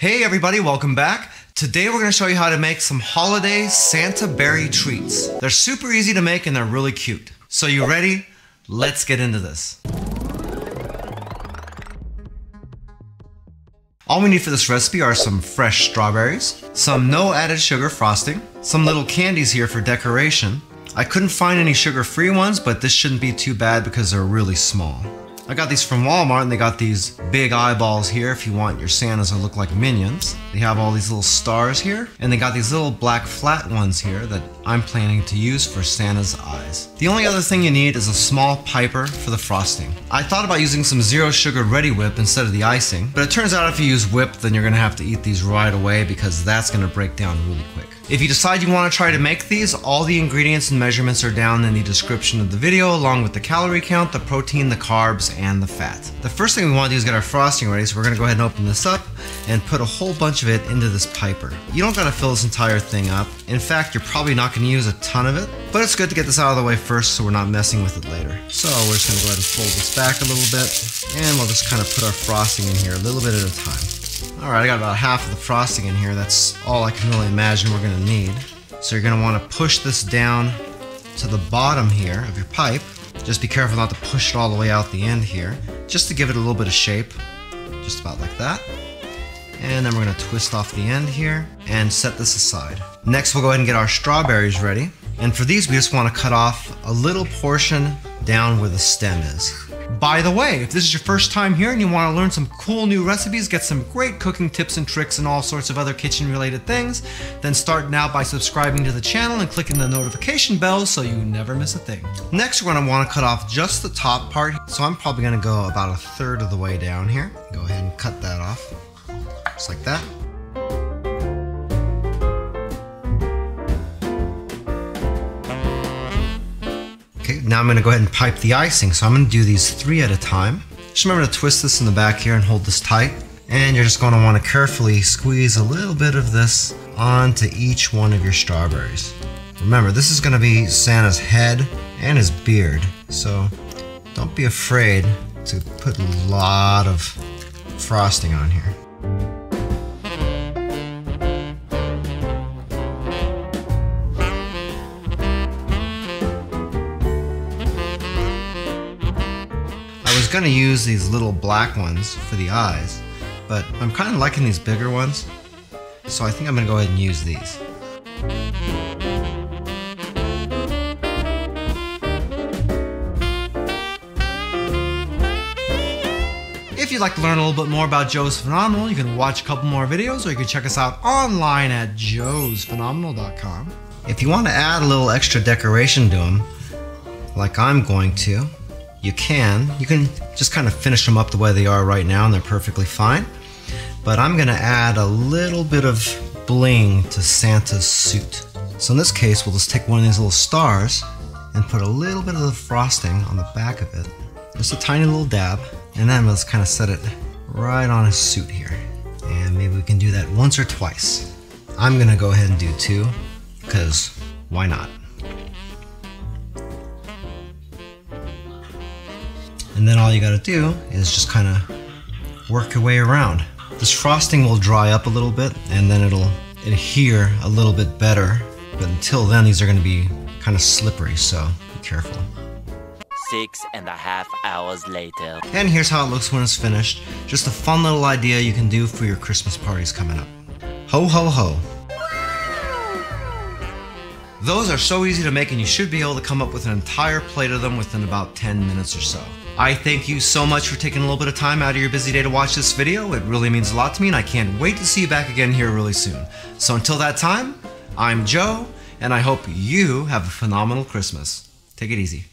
Hey everybody, welcome back. Today we're going to show you how to make some holiday Santa Berry treats. They're super easy to make and they're really cute. So you ready? Let's get into this. All we need for this recipe are some fresh strawberries, some no added sugar frosting, some little candies here for decoration. I couldn't find any sugar-free ones, but this shouldn't be too bad because they're really small. I got these from Walmart and they got these big eyeballs here if you want your Santas to look like minions. They have all these little stars here and they got these little black flat ones here that I'm planning to use for Santa's eyes. The only other thing you need is a small piper for the frosting. I thought about using some zero sugar Ready Whip instead of the icing, but it turns out if you use whip then you're gonna have to eat these right away because that's gonna break down really quick. If you decide you want to try to make these, all the ingredients and measurements are down in the description of the video along with the calorie count, the protein, the carbs, and the fat. The first thing we want to do is get our frosting ready, so we're going to go ahead and open this up and put a whole bunch of it into this piper. You don't got to fill this entire thing up. In fact, you're probably not going to use a ton of it, but it's good to get this out of the way first so we're not messing with it later. So we're just going to go ahead and fold this back a little bit and we'll just kind of put our frosting in here a little bit at a time. Alright, I got about half of the frosting in here. That's all I can really imagine we're going to need. So you're going to want to push this down to the bottom here of your pipe. Just be careful not to push it all the way out the end here. Just to give it a little bit of shape. Just about like that. And then we're going to twist off the end here and set this aside. Next we'll go ahead and get our strawberries ready. And for these we just want to cut off a little portion down where the stem is. By the way, if this is your first time here and you want to learn some cool new recipes, get some great cooking tips and tricks and all sorts of other kitchen related things, then start now by subscribing to the channel and clicking the notification bell so you never miss a thing. Next, we're going to want to cut off just the top part, so I'm probably going to go about a third of the way down here. Go ahead and cut that off, just like that. Now I'm going to go ahead and pipe the icing, so I'm going to do these three at a time. Just remember to twist this in the back here and hold this tight. And you're just going to want to carefully squeeze a little bit of this onto each one of your strawberries. Remember, this is going to be Santa's head and his beard, so don't be afraid to put a lot of frosting on here. Going to use these little black ones for the eyes, but I'm kind of liking these bigger ones, so I think I'm going to go ahead and use these. If you'd like to learn a little bit more about Joe's Phenomenal, you can watch a couple more videos or you can check us out online at joesphenomenal.com. If you want to add a little extra decoration to them, like I'm going to, you can just kind of finish them up the way they are right now and they're perfectly fine. But I'm going to add a little bit of bling to Santa's suit. So in this case, we'll just take one of these little stars and put a little bit of the frosting on the back of it. Just a tiny little dab. And then let's kind of set it right on his suit here. And maybe we can do that once or twice. I'm going to go ahead and do two because why not? And then all you gotta do is just kind of work your way around. This frosting will dry up a little bit and then it'll adhere a little bit better. But until then, these are gonna be kind of slippery, so be careful. 6.5 hours later. And here's how it looks when it's finished. Just a fun little idea you can do for your Christmas parties coming up. Ho, ho, ho. Those are so easy to make and you should be able to come up with an entire plate of them within about 10 minutes or so. I thank you so much for taking a little bit of time out of your busy day to watch this video. It really means a lot to me and I can't wait to see you back again here really soon. So until that time, I'm Joe and I hope you have a phenomenal Christmas. Take it easy.